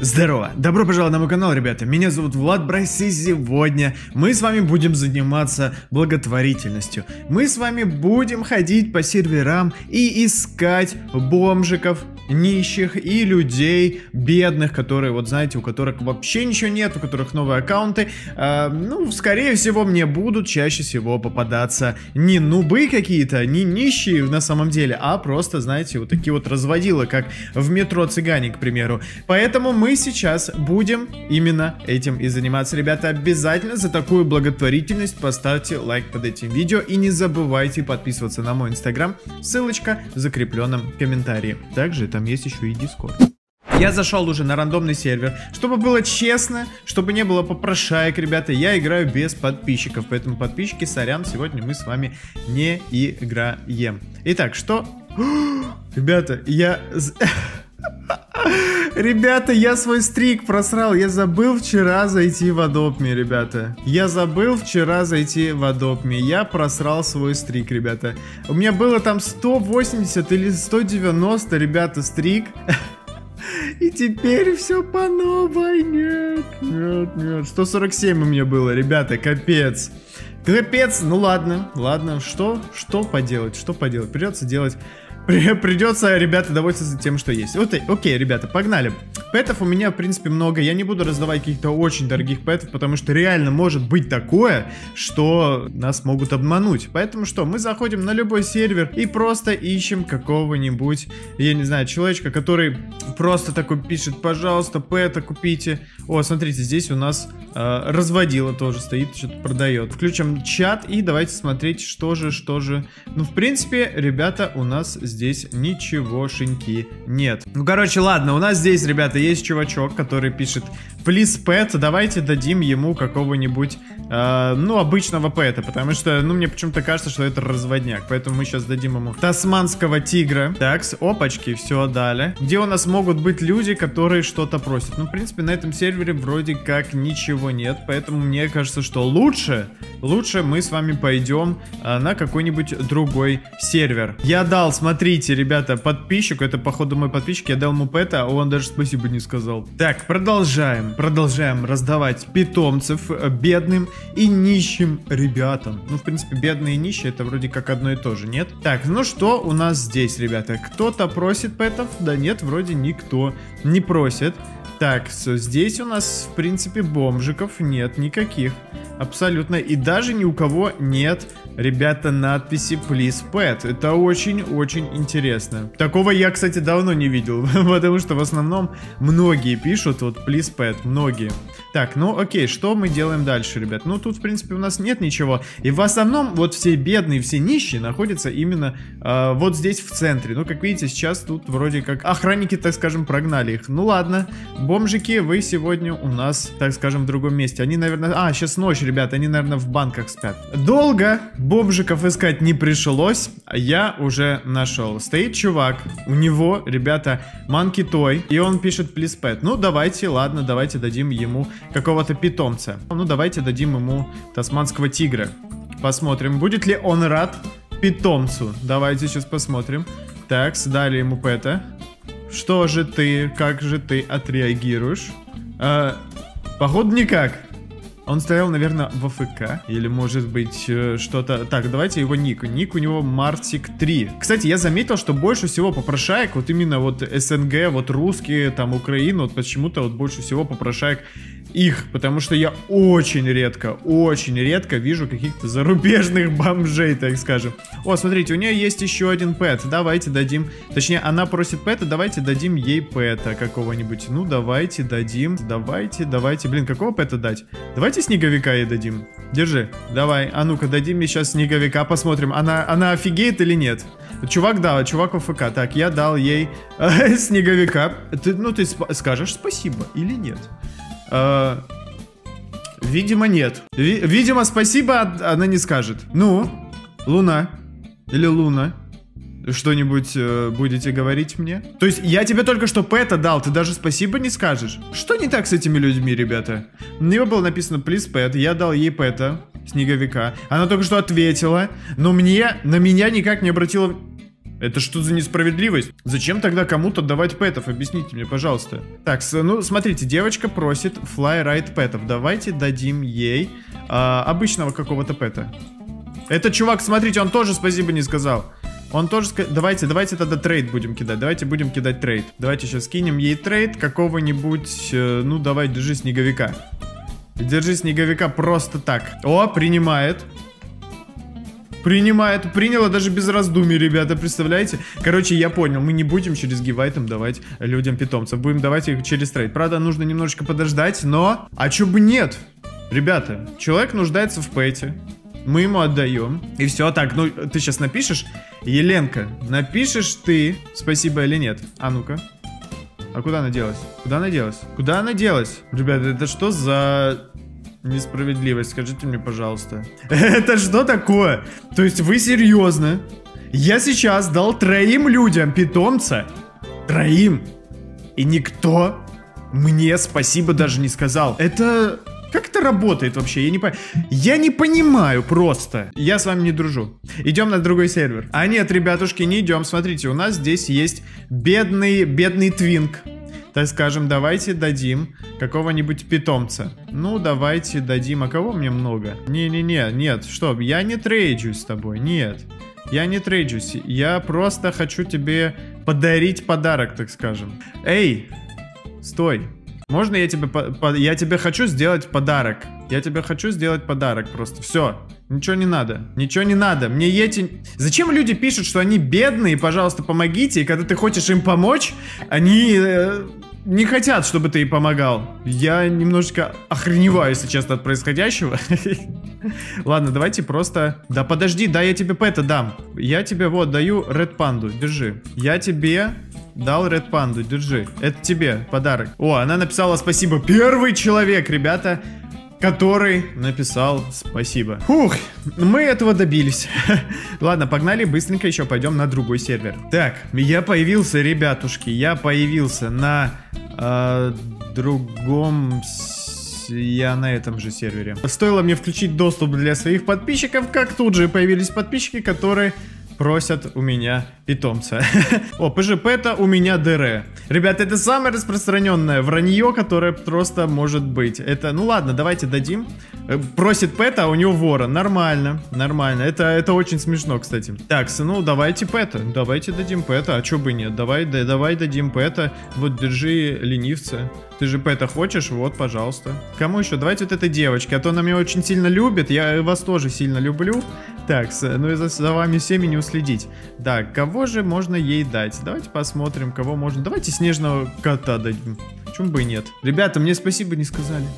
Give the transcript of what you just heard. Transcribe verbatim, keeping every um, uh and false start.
Здорово! Добро пожаловать на мой канал, ребята! Меня зовут Влад Брайс, и сегодня мы с вами будем заниматься благотворительностью. Мы с вами будем ходить по серверам и искать бомжиков, нищих и людей бедных, которые, вот знаете, у которых вообще ничего нет, у которых новые аккаунты. Э, ну, скорее всего, мне будут чаще всего попадаться не нубы какие-то, не нищие на самом деле, а просто, знаете, вот такие вот разводилы, как в метро цыгане, к примеру. Поэтому мы сейчас будем именно этим и заниматься. Ребята, обязательно за такую благотворительность поставьте лайк под этим видео и не забывайте подписываться на мой инстаграм, ссылочка в закрепленном комментарии. Также это там есть еще и дискорд. Я зашел уже на рандомный сервер, чтобы было честно, чтобы не было попрошаек, ребята, я играю без подписчиков, поэтому подписчики, сорян, сегодня мы с вами не играем. Итак, что? Ребята, я... Ребята, я свой стрик просрал, я забыл вчера зайти в Адопт Ми, ребята. Я забыл вчера зайти в Адопт Ми, я просрал свой стрик, ребята. У меня было там сто восемьдесят или сто девяносто, ребята, стрик. И теперь все по новой, нет, нет, нет. сто сорок семь у меня было, ребята, капец. Капец, ну ладно, ладно, что, что поделать, что поделать, придется делать... Придется, ребята, довольствоваться тем, что есть. Вот, окей, ребята, погнали. Пэтов у меня, в принципе, много. Я не буду раздавать каких-то очень дорогих пэтов, потому что реально может быть такое, что нас могут обмануть. Поэтому что, мы заходим на любой сервер и просто ищем какого-нибудь, я не знаю, человечка, который просто такой пишет: пожалуйста, пэта купите. О, смотрите, здесь у нас э, разводила тоже стоит, что-то продает. Включим чат и давайте смотреть, что же, что же. Ну, в принципе, ребята, у нас здесь Здесь ничегошеньки нет. Ну, короче, ладно, у нас здесь, ребята, есть чувачок, который пишет: Please pet, давайте дадим ему какого-нибудь, э, ну, обычного пэта. Потому что, ну, мне почему-то кажется, что это разводняк. Поэтому мы сейчас дадим ему тасманского тигра. Так, опачки, все, дали. Где у нас могут быть люди, которые что-то просят? Ну, в принципе, на этом сервере вроде как ничего нет. Поэтому мне кажется, что лучше, лучше мы с вами пойдем э, на какой-нибудь другой сервер. Я дал, смотрите. Смотрите, ребята, подписчик, это походу мой подписчик, я дал ему пэта, а он даже спасибо не сказал. Так, продолжаем, продолжаем раздавать питомцев бедным и нищим ребятам. Ну, в принципе, бедные и нищие, это вроде как одно и то же, нет? Так, ну что у нас здесь, ребята? Кто-то просит пэтов? Да нет, вроде никто не просит. Так, здесь у нас, в принципе, бомжиков нет никаких. Абсолютно. И даже ни у кого нет, ребята, надписи Please Pet. Это очень-очень интересно. Такого я, кстати, давно не видел. Потому что в основном многие пишут вот Please Pet. Многие. Так, ну окей, что мы делаем дальше, ребят? Ну тут, в принципе, у нас нет ничего. И в основном вот все бедные, все нищие находятся именно э, вот здесь в центре. Ну, как видите, сейчас тут вроде как охранники, так скажем, прогнали их. Ну ладно, бомжики, вы сегодня у нас, так скажем, в другом месте. Они, наверное... А, сейчас ночь, ребята, они, наверное, в банках спят. Долго бомжиков искать не пришлось, я уже нашел. Стоит чувак, у него, ребята, манки-той, и он пишет Please Pet. Ну, давайте, ладно, давайте дадим ему какого-то питомца. Ну, давайте дадим ему тасманского тигра. Посмотрим, будет ли он рад питомцу. Давайте сейчас посмотрим. Так, дали ему пэта. Что же ты, как же ты отреагируешь? Э, походу, никак. Он стоял, наверное, в АФК. Или, может быть, что-то... Так, давайте его ник. Ник у него Мартик три. Кстати, я заметил, что больше всего попрошаек, вот именно вот СНГ, вот русские, там, Украина, вот почему-то вот больше всего попрошаек их. Потому что я очень редко, очень редко вижу каких-то зарубежных бомжей, так скажем. О, смотрите, у нее есть еще один пэт. Давайте дадим... Точнее, она просит пэта, давайте дадим ей пэта какого-нибудь. Ну, давайте дадим. Давайте, давайте. Блин, какого пэта дать? Давайте снеговика ей дадим. Держи. Давай. А ну-ка, дадим мне сейчас снеговика. Посмотрим, она, она офигеет или нет. Чувак, да, чувак АФК. Так, я дал ей снеговика. Ты, ну, ты сп скажешь спасибо или нет? А, видимо, нет. Ви видимо, спасибо она не скажет. Ну, Луна. Или Луна. Что-нибудь э, будете говорить мне? То есть я тебе только что пэта дал, ты даже спасибо не скажешь? Что не так с этими людьми, ребята? У нее было написано Please Pet, я дал ей пэта, снеговика. Она только что ответила, но мне, на меня никак не обратила... Это что за несправедливость? Зачем тогда кому-то давать пэтов? Объясните мне, пожалуйста. Так, ну, смотрите, девочка просит fly right пэтов. Давайте дадим ей а, обычного какого-то пэта. Этот чувак, смотрите, он тоже спасибо не сказал. Он тоже сказал... Давайте, давайте тогда трейд будем кидать. Давайте будем кидать трейд. Давайте сейчас скинем ей трейд какого-нибудь... Э, ну, давай, держи снеговика. Держи снеговика просто так. О, принимает. Принимает, приняло даже без раздумий, ребята, представляете? Короче, я понял, мы не будем через гивайтом давать людям питомцев. Будем давать их через трейд. Правда, нужно немножечко подождать, но... А чё бы нет? Ребята, человек нуждается в пэте. Мы ему отдаем. И все, так, ну, ты сейчас напишешь? Еленка, напишешь ты спасибо или нет? А ну-ка. А куда она делась? Куда она делась? Куда она делась? Ребята, это что за... несправедливость, скажите мне, пожалуйста. Это что такое? То есть вы серьезно? Я сейчас дал троим людям питомца. Троим. И никто мне спасибо даже не сказал. Это... Как это работает вообще? Я не понимаю. Я не понимаю просто. Я с вами не дружу. Идем на другой сервер. А нет, ребятушки, не идем. Смотрите, у нас здесь есть бедный, бедный твинг. Так скажем, давайте дадим какого-нибудь питомца. Ну, давайте дадим. А кого мне много? Не-не-не, нет. Что, я не трейджусь с тобой, нет. Я не трейджусь. Я просто хочу тебе подарить подарок, так скажем. Эй, стой. Можно я тебе... По по я тебе хочу сделать подарок. Я тебе хочу сделать подарок просто. Все. Ничего не надо. Ничего не надо. Мне эти... Зачем люди пишут, что они бедные? Пожалуйста, помогите. И когда ты хочешь им помочь, они... Э не хотят, чтобы ты ей помогал. Я немножечко охреневаю, если честно, от происходящего. Ладно, давайте просто... Да подожди, да, я тебе пэта дам. Я тебе вот даю Red Панду, держи. Я тебе дал Red Панду, держи. Это тебе подарок. О, она написала спасибо. Первый человек, ребята, который написал спасибо. Фух, мы этого добились. Ладно, погнали, быстренько еще пойдем на другой сервер. Так, я появился, ребятушки, я появился на э, другом... Я на этом же сервере. Стоило мне включить доступ для своих подписчиков, как тут же появились подписчики, которые... просят у меня питомца. О, пэ жэ пэ-то у меня дэ эр. Ребята, это самое распространенное вранье, которое просто может быть. Это, ну ладно, давайте дадим. Просит пэта, а у него ворон. Нормально, нормально. Это, это очень смешно, кстати. Так, ну давайте пэта. Давайте дадим пэта, а чё бы нет? Давай, да, давай дадим пэта. Вот, держи ленивца. Ты же пэта хочешь? Вот, пожалуйста. Кому еще? Давайте вот этой девочке, а то она меня очень сильно любит. Я вас тоже сильно люблю. Так, ну и за, за вами всеми не уследить. Да, кого же можно ей дать? Давайте посмотрим, кого можно. Давайте снежного кота дадим. Почему бы и нет? Ребята, мне спасибо не сказали.